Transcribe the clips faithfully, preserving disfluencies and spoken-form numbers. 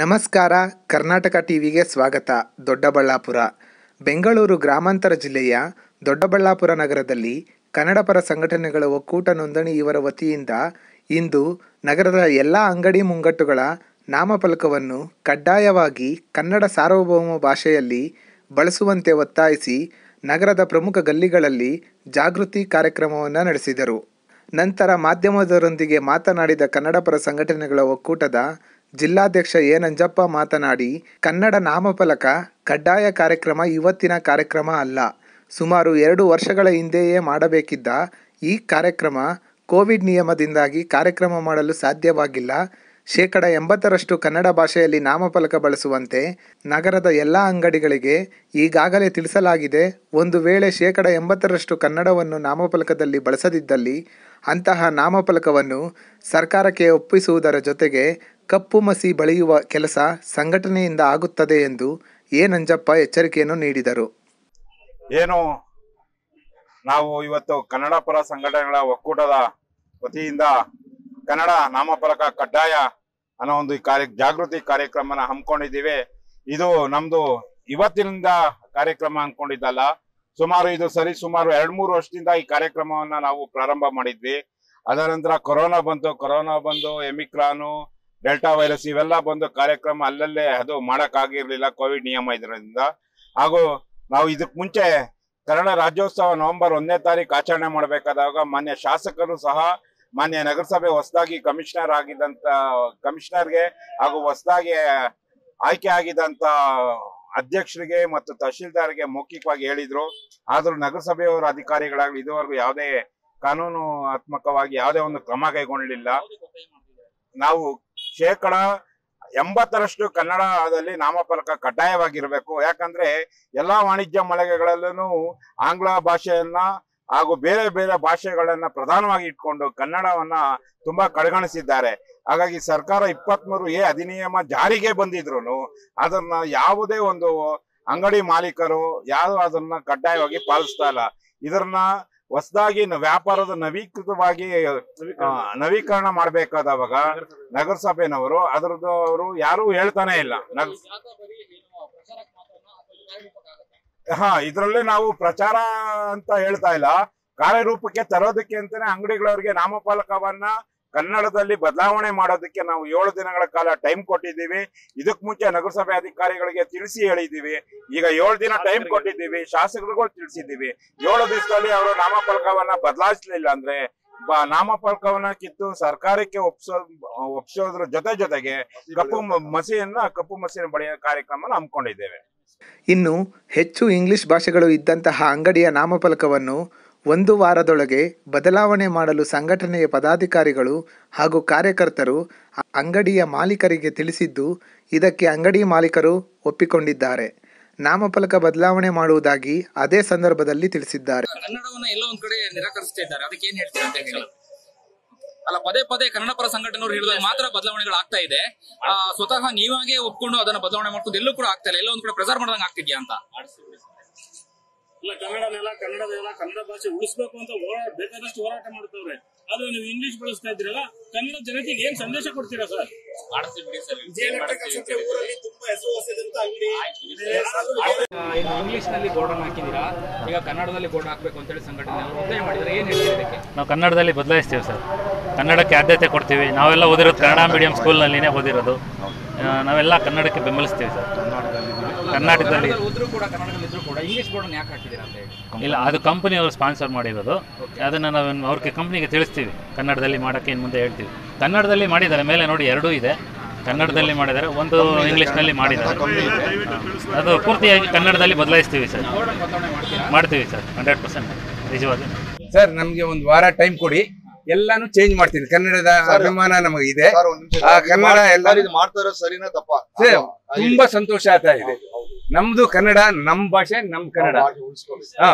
ನಮಸ್ಕಾರ ಕರ್ನಾಟಕ ಟಿವಿಗೆ ಸ್ವಾಗತ। ದೊಡ್ಡಬಳ್ಳಾಪುರ ಬೆಂಗಳೂರು ಗ್ರಾಮಾಂತರ ಜಿಲ್ಲೆಯ ದೊಡ್ಡಬಳ್ಳಾಪುರ ನಗರದಲ್ಲಿ ಕನ್ನಡಪರ ಸಂಘಟನೆಗಳ ಒಕ್ಕೂಟ ನೋಂದಣಿ ಇವರ ವತಿಯಿಂದ ಇಂದು ನಗರದ ಎಲ್ಲ ಅಂಗಡಿ ಮುಂಗಟ್ಟುಗಳ ನಾಮಫಲಕವನ್ನು ಕಡ್ಡಾಯವಾಗಿ ಕನ್ನಡ ಸಾರ್ವಭೌಮ ಭಾಷೆಯಲ್ಲಿ ಬಳಸುವಂತೆ ಒತ್ತಾಯಿಸಿ ನಗರದ ಪ್ರಮುಖ ಗಲ್ಲಿಗಳಲ್ಲಿ ಜಾಗೃತಿ ಕಾರ್ಯಕ್ರಮವನ್ನು ನಡೆಸಿದರು। ನಂತರ ಮಾಧ್ಯಮದವರೊಂದಿಗೆ ಮಾತನಾಡಿದ ಕನ್ನಡಪರ ಸಂಘಟನೆಗಳ ಒಕ್ಕೂಟದ ಜಿಲ್ಲಾಧ್ಯಕ್ಷ ಎ ನಂಜಪ್ಪ ಮಾತನಾಡಿ, ಕನ್ನಡ ನಾಮಫಲಕ ಕಡ್ಡಾಯ ಕಾರ್ಯಕ್ರಮ ಇವತ್ತಿನ ಕಾರ್ಯಕ್ರಮ ಅಲ್ಲ। ಸುಮಾರು ಎರಡು ವರ್ಷಗಳ ಹಿಂದೆಯೇ ಮಾಡಬೇಕಿದ್ದ ಈ ಕಾರ್ಯಕ್ರಮ ಕೋವಿಡ್ ನಿಯಮದಿಂದಾಗಿ ಕಾರ್ಯಕ್ರಮ ಮಾಡಲು ಸಾಧ್ಯವಾಗಿಲ್ಲ। ಶೇಕಡ ಎಂಬತ್ತರಷ್ಟು ಕನ್ನಡ ಭಾಷೆಯಲ್ಲಿ ನಾಮಫಲಕ ಬಳಸುವಂತೆ ನಗರದ ಎಲ್ಲ ಅಂಗಡಿಗಳಿಗೆ ಈಗಾಗಲೇ ತಿಳಿಸಲಾಗಿದೆ। ಒಂದು ವೇಳೆ ಶೇಕಡ ಎಂಬತ್ತರಷ್ಟು ಕನ್ನಡವನ್ನು ನಾಮಫಲಕದಲ್ಲಿ ಬಳಸದಿದ್ದಲ್ಲಿ ಅಂತಹ ನಾಮಫಲಕವನ್ನು ಸರ್ಕಾರಕ್ಕೆ ಒಪ್ಪಿಸುವುದರ ಜೊತೆಗೆ ಕಪ್ಪು ಮಸಿ ಬಳಿಯುವ ಕೆಲಸ ಸಂಘಟನೆಯಿಂದ ಆಗುತ್ತದೆ ಎಂದು ಎ ನಂಜಪ್ಪ ಎಚ್ಚರಿಕೆಯನ್ನು ನೀಡಿದರು। ಏನು ನಾವು ಇವತ್ತು ಕನ್ನಡ ಪರ ಸಂಘಟನೆಗಳ ಒಕ್ಕೂಟದ ವತಿಯಿಂದ ಕನ್ನಡ ನಾಮಫಲಕ ಕಡ್ಡಾಯ ಅನ್ನೋ ಒಂದು ಕಾರ್ಯ ಜಾಗೃತಿ ಕಾರ್ಯಕ್ರಮನ ಹಮ್ಮಿಕೊಂಡಿದ್ದೀವಿ। ಇದು ನಮ್ದು ಇವತ್ತಿನಿಂದ ಕಾರ್ಯಕ್ರಮ ಹಮ್ಮಿಕೊಂಡಿದ್ದಲ್ಲ, ಸುಮಾರು ಇದು ಸರಿ ಸುಮಾರು ಎರಡ್ ಮೂರು ವರ್ಷದಿಂದ ಈ ಕಾರ್ಯಕ್ರಮವನ್ನ ನಾವು ಪ್ರಾರಂಭ ಮಾಡಿದ್ವಿ। ಅದರ ನಂತರ ಕೊರೋನಾ ಬಂತು, ಕೊರೋನಾ ಬಂದು ಎಮಿಕ್ರಾನು ಡೆಲ್ಟಾ ವೈರಸ್ ಇವೆಲ್ಲ ಬಂದು ಕಾರ್ಯಕ್ರಮ ಅಲ್ಲಲ್ಲೇ ಅದು ಮಾಡೋಕ್ಕಾಗಿರ್ಲಿಲ್ಲ ಕೋವಿಡ್ ನಿಯಮ ಇದರಿಂದ। ಹಾಗೂ ನಾವು ಇದಕ್ಕೆ ಮುಂಚೆ ಕನ್ನಡ ರಾಜ್ಯೋತ್ಸವ ನವೆಂಬರ್ ಒಂದನೇ ತಾರೀಕು ಆಚರಣೆ ಮಾಡಬೇಕಾದಾಗ ಮಾನ್ಯ ಶಾಸಕರು ಸಹ ಮಾನ್ಯ ನಗರಸಭೆ ಹೊಸದಾಗಿ ಕಮಿಷನರ್ ಆಗಿದ್ದಂಥ ಕಮಿಷನರ್ಗೆ ಹಾಗೂ ಹೊಸದಾಗಿ ಆಯ್ಕೆ ಆಗಿದ್ದಂಥ ಅಧ್ಯಕ್ಷರಿಗೆ ಮತ್ತು ತಹಶೀಲ್ದಾರ್ಗೆ ಮೌಖಿಕವಾಗಿ ಹೇಳಿದ್ರು। ಆದರೂ ನಗರಸಭೆಯವರ ಅಧಿಕಾರಿಗಳಾಗಲಿ ಇದುವರೆಗೂ ಯಾವುದೇ ಕಾನೂನಾತ್ಮಕವಾಗಿ ಯಾವುದೇ ಒಂದು ಕ್ರಮ ಕೈಗೊಂಡಿಲ್ಲ। ನಾವು ಶೇಕಡ ಎಂಬತ್ತರಷ್ಟು ಕನ್ನಡದಲ್ಲಿ ನಾಮಫಲಕ ಕಡ್ಡಾಯವಾಗಿರಬೇಕು। ಯಾಕಂದ್ರೆ ಎಲ್ಲಾ ವಾಣಿಜ್ಯ ಮಳಿಗೆಗಳಲ್ಲೂ ಆಂಗ್ಲ ಭಾಷೆಯನ್ನ ಹಾಗೂ ಬೇರೆ ಬೇರೆ ಭಾಷೆಗಳನ್ನ ಪ್ರಧಾನವಾಗಿ ಇಟ್ಕೊಂಡು ಕನ್ನಡವನ್ನ ತುಂಬಾ ಕಡೆಗಣಿಸಿದ್ದಾರೆ। ಹಾಗಾಗಿ ಸರ್ಕಾರ ಇಪ್ಪತ್ತ್ ಮೂರು ಎ ಅಧಿನಿಯಮ ಜಾರಿಗೆ ಬಂದಿದ್ರು ಅದನ್ನ ಯಾವುದೇ ಒಂದು ಅಂಗಡಿ ಮಾಲೀಕರು ಯಾರು ಅದನ್ನ ಕಡ್ಡಾಯವಾಗಿ ಪಾಲಿಸ್ತಾ ಇಲ್ಲ। ಇದನ್ನ ಹೊಸದಾಗಿ ವ್ಯಾಪಾರದ ನವೀಕೃತವಾಗಿ ನವೀಕರಣ ಮಾಡ್ಬೇಕಾದವಾಗ ನಗರಸಭೆನವರು ಅದರದ್ದು ಅವರು ಯಾರು ಹೇಳ್ತಾನೆ ಇಲ್ಲ। ಹಾ, ಇದ್ರಲ್ಲೇ ನಾವು ಪ್ರಚಾರ ಅಂತ ಹೇಳ್ತಾ ಇಲ್ಲ, ಕಾರ್ಯರೂಪಕ್ಕೆ ತರೋದಕ್ಕೆ ಅಂತಾನೆ ಅಂಗಡಿಗಳವರಿಗೆ ನಾಮಫಲಕವನ್ನ ಕನ್ನಡದಲ್ಲಿ ಬದಲಾವಣೆ ಮಾಡೋದಕ್ಕೆ ನಾವು ಏಳು ದಿನಗಳ ಕಾಲ ಟೈಮ್ ಕೊಟ್ಟಿದ್ದೀವಿ। ಇದಕ್ ಮುಂಚೆ ನಗರಸಭೆ ಅಧಿಕಾರಿಗಳಿಗೆ ತಿಳಿಸಿ ಹೇಳಿದ್ದೀವಿ, ಈಗ ಏಳು ದಿನ ಟೈಮ್ ಕೊಟ್ಟಿದ್ದೀವಿ, ಶಾಸಕರುಗಳು ತಿಳಿಸಿದ್ದೀವಿ। ಏಳು ದಿವಸದಲ್ಲಿ ಅವರು ನಾಮಫಲಕವನ್ನ ಬದಲಾಯಿಸಲಿಲ್ಲ ಅಂದ್ರೆ ನಾಮಫಲಕವನ್ನ ಕಿತ್ತು ಸರ್ಕಾರಕ್ಕೆ ಒಪ್ಸೋ ಒಪ್ಸೋದ್ರ ಜೊತೆ ಜೊತೆಗೆ ಕಪ್ಪು ಮಸಿಯನ್ನ ಕಪ್ಪು ಮಸಿನ ಬಳಿಯ ಕಾರ್ಯಕ್ರಮ ಹಮ್ಮಿಕೊಂಡಿದ್ದೇವೆ। ಇನ್ನು ಹೆಚ್ಚು ಇಂಗ್ಲಿಷ್ ಭಾಷೆಗಳು ಇದ್ದಂತಹ ಅಂಗಡಿಯ ನಾಮಫಲಕವನ್ನು ಒಂದು ವಾರದೊಳಗೆ ಬದಲಾವಣೆ ಮಾಡಲು ಸಂಘಟನೆಯ ಪದಾಧಿಕಾರಿಗಳು ಹಾಗೂ ಕಾರ್ಯಕರ್ತರು ಅಂಗಡಿಯ ಮಾಲೀಕರಿಗೆ ತಿಳಿಸಿದ್ದು, ಇದಕ್ಕೆ ಅಂಗಡಿ ಮಾಲೀಕರು ಒಪ್ಪಿಕೊಂಡಿದ್ದಾರೆ। ನಾಮಫಲಕ ಬದಲಾವಣೆ ಮಾಡುವುದಾಗಿ ಅದೇ ಸಂದರ್ಭದಲ್ಲಿ ತಿಳಿಸಿದ್ದಾರೆ। ಕನ್ನಡವನ್ನು ಎಲ್ಲ ಒಂದು ಕಡೆ ನಿರಾಕರಿಸ್ತಾ ಇದ್ದಾರೆ, ಅದಕ್ಕೆ ಏನು ಹೇಳ್ತೀರಾ ಅಂತ ಹೇಳಿ ಅಲ್ಲ, ಪದೇ ಪದೇ ಕನ್ನಡ ಪರ ಸಂಘಟನೆಯವರು ಹೇಳಿದಾಗ ಮಾತ್ರ ಬದಲಾವಣೆಗಳು ಆಗ್ತಾ ಇದೆ, ಸ್ವತಃ ನೀವಾಗೇ ಒಪ್ಕೊಂಡು ಅದನ್ನ ಬದಲಾವಣೆ ಮಾಡ್ಕೊಂಡು ಎಲ್ಲೂ ಕೂಡ ಆಗ್ತಾ ಇಲ್ಲ, ಎಲ್ಲ ಒಂದ್ ಕಡೆ ಪ್ರಚಾರ ಮಾಡಿದಂಗೆ ಆಗ್ತಿದ್ಯಾ ಅಂತ ಇಲ್ಲ। ಕನ್ನಡನೆಲ್ಲ ಕನ್ನಡದೆಲ್ಲ ಕನ್ನಡ ಭಾಷೆ ಉಳಿಸ್ಬೇಕು ಅಂತ ಹೋರಾಟ ಬೇಕಾದಷ್ಟು ಹೋರಾಟ ಮಾಡ್ತವ್ರೆ, ಆದ್ರೆ ನೀವು ಇಂಗ್ಲಿಷ್ ಬಳಸ್ತಾ ಇದ್ರಲ್ಲ, ಕನ್ನಡ ಜನತೆಗೆ ಏನ್ ಸಂದೇಶ ಕೊಡ್ತೀರಾ ಸರ್? ಇಂಗ್ಲಿಷ್ ನಲ್ಲಿ ಬೋರ್ಡ್ ಹಾಕಿದೀರಾ, ಈಗ ಕನ್ನಡದಲ್ಲಿ ಬೋರ್ಡ್ ಹಾಕ್ಬೇಕು ಅಂತ ಹೇಳಿ ಸಂಘಟನೆ ಒತ್ತಾಯ ಮಾಡಿದ್ರೆ ಏನ್ ಹೇಳ್ತೀರಾ? ನಾವು ಕನ್ನಡದಲ್ಲಿ ಬದಲಾಯಿಸ್ತೀವಿ ಸರ್, ಕನ್ನಡಕ್ಕೆ ಆದ್ಯತೆ ಕೊಡ್ತೀವಿ। ನಾವೆಲ್ಲ ಓದಿರೋದು ಕನ್ನಡ ಮೀಡಿಯಂ ಸ್ಕೂಲ್ ನಲ್ಲಿನೇ ಓದಿರೋದು, ನಾವೆಲ್ಲ ಕನ್ನಡಕ್ಕೆ ಬೆಂಬಲಿಸ್ತೀವಿ ಸರ್। ಕರ್ನಾಟಕದಲ್ಲಿ ಇಲ್ಲ, ಅದು ಕಂಪನಿ ಅವರು ಸ್ಪಾನ್ಸರ್ ಮಾಡಿರೋದು, ಅದನ್ನು ನಾವು ಅವ್ರಿಗೆ ಕಂಪ್ನಿಗೆ ತಿಳಿಸ್ತೀವಿ, ಕನ್ನಡದಲ್ಲಿ ಮಾಡೋಕ್ಕೆ ಇನ್ನು ಮುಂದೆ ಹೇಳ್ತೀವಿ। ಕನ್ನಡದಲ್ಲಿ ಮಾಡಿದ್ದಾರೆ, ಮೇಲೆ ನೋಡಿ ಎರಡೂ ಇದೆ, ಕನ್ನಡದಲ್ಲಿ ಮಾಡಿದ್ದಾರೆ, ಒಂದು ಇಂಗ್ಲೀಷ್ನಲ್ಲಿ ಮಾಡಿದ್ದಾರೆ, ಅದು ಪೂರ್ತಿಯಾಗಿ ಕನ್ನಡದಲ್ಲಿ ಬದಲಾಯಿಸ್ತೀವಿ ಸರ್, ಮಾಡ್ತೀವಿ ಸರ್, ಹಂಡ್ರೆಡ್ ಪರ್ಸೆಂಟ್ ನಿಜವಾಗಿ ಸರ್। ನಮಗೆ ಒಂದು ವಾರ ಟೈಮ್ ಕೊಡಿ, ಎಲ್ಲಾನು ಚೇಂಜ್ ಮಾಡ್ತೀನಿ, ಕನ್ನಡದ ಅಭಿಮಾನ ನಮಗೆ ಇದೆ, ಕನ್ನಡ ಎಲ್ಲರಿಗೂ ಮಾಡ್ತಾರೋ ಸರಿನಾ ತಪ್ಪ ಸರ್, ತುಂಬಾ ಸಂತೋಷ ಆಗ್ತಾ ಇದೆ ನಮ್ದು, ಕನ್ನಡ ನಮ್ ಭಾಷೆ ನಮ್ ಕನ್ನಡ। ಹಾ,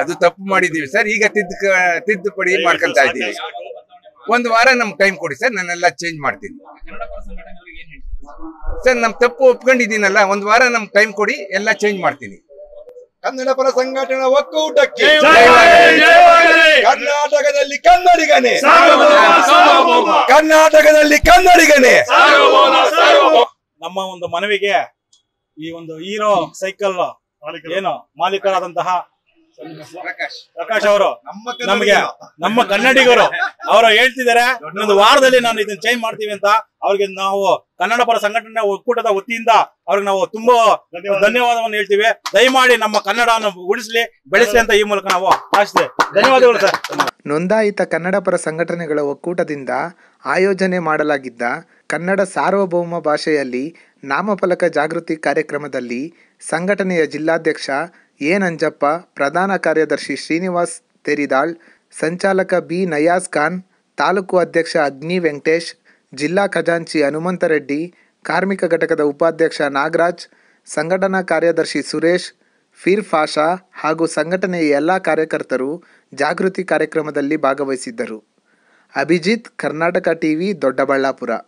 ಅದು ತಪ್ಪು ಮಾಡಿದೀವಿ ಸರ್, ಈಗ ತಿದ್ದು ತಿದ್ದುಪಡಿ ಮಾಡ್ಕೊಂತಾ ಇದ್ದೀವಿ। ಒಂದ್ ವಾರ ನಮ್ಗೆ ಟೈಮ್ ಕೊಡಿ ಸರ್, ನಾನೆಲ್ಲ ಚೇಂಜ್ ಮಾಡ್ತೀನಿ ಸರ್, ನಮ್ ತಪ್ಪು ಒಪ್ಕೊಂಡಿದ್ದೀನಲ್ಲ, ಒಂದ್ ವಾರ ನಮ್ಗೆ ಟೈಮ್ ಕೊಡಿ, ಎಲ್ಲ ಚೇಂಜ್ ಮಾಡ್ತೀನಿ। ಕನ್ನಡಪರ ಸಂಘಟನಾ ಒಕ್ಕೂಟಕ್ಕೆ ಕರ್ನಾಟಕದಲ್ಲಿ ಕನ್ನಡಿಗನೇ ಸಾರ್ವಭೌಮ ಕರ್ನಾಟಕದಲ್ಲಿ ಕನ್ನಡಿಗನೇ ಸಾರ್ವಭೌಮ ಸಾರ್ವಭೌಮ ನಮ್ಮ ಒಂದು ಮನವಿಗೆ ಈ ಒಂದು ಹೀರೋ ಸೈಕಲ್ ಏನು ಮಾಲೀಕರಾದಂತಹ ಪ್ರಕಾಶ್ ಪ್ರಕಾಶ್ ಅವರು ನಮಗೆ ನಮ್ಮ ಕನ್ನಡಿಗರು ಅವರು ಹೇಳ್ತಿದ್ದಾರೆ ಒಂದು ವಾರದಲ್ಲಿ ನಾನು ಇದನ್ನ ಚೇಂಜ್ ಮಾಡ್ತೀವಿ ಅಂತ ಅವರಿಗೆ ನಾವು ಕನ್ನಡಪರ ಸಂಘಟನೆ ಒಕ್ಕೂಟದ ವತಿಯಿಂದ ಅವರಿಗೆ ನಾವು ತುಂಬಾ ಧನ್ಯವಾದವನ್ನು ಹೇಳ್ತೀವಿ ದಯಮಾಡಿ ನಮ್ಮ ಕನ್ನಡವನ್ನು ಉಳಿಸಲಿ ಬೆಳೆಸಲಿ ಅಂತ ಈ ಮೂಲಕ ನಾವು ಆಶಿಸ್ತೇವೆ ಧನ್ಯವಾದಗಳು ಸರ್ ನೋಂದಾಯಿತ ಕನ್ನಡಪರ ಸಂಘಟನೆಗಳ ಒಕ್ಕೂಟದಿಂದ ಆಯೋಜನೆ ಮಾಡಲಾಗಿದ್ದ ಕನ್ನಡ ಸಾರ್ವಭೌಮ ಭಾಷೆಯಲ್ಲಿ ನಾಮಫಲಕ ಜಾಗೃತಿ ಕಾರ್ಯಕ್ರಮದಲ್ಲಿ ಸಂಘಟನೆಯ ಜಿಲ್ಲಾಧ್ಯಕ್ಷ ಎ ನಂಜಪ್ಪ ಪ್ರಧಾನ ಕಾರ್ಯದರ್ಶಿ ಶ್ರೀನಿವಾಸ್ ತೆರಿದಾಳ್ ಸಂಚಾಲಕ ಬಿ ನಯಾಜ್ ಖಾನ್ ತಾಲೂಕು ಅಧ್ಯಕ್ಷ ಅಗ್ನಿ ವೆಂಕಟೇಶ್ ಜಿಲ್ಲಾ ಖಜಾಂಚಿ ಹನುಮಂತರೆಡ್ಡಿ ಕಾರ್ಮಿಕ ಘಟಕದ ಉಪಾಧ್ಯಕ್ಷ ನಾಗರಾಜ್ ಸಂಘಟನಾ ಕಾರ್ಯದರ್ಶಿ ಸುರೇಶ್ ಫೀರ್ ಫಾಷಾ ಹಾಗೂ ಸಂಘಟನೆಯ ಎಲ್ಲ ಕಾರ್ಯಕರ್ತರು ಜಾಗೃತಿ ಕಾರ್ಯಕ್ರಮದಲ್ಲಿ ಭಾಗವಹಿಸಿದ್ದರು. ಅಭಿಜಿತ್, ಕರ್ನಾಟಕ ಟಿವಿ, ದೊಡ್ಡಬಳ್ಳಾಪುರ.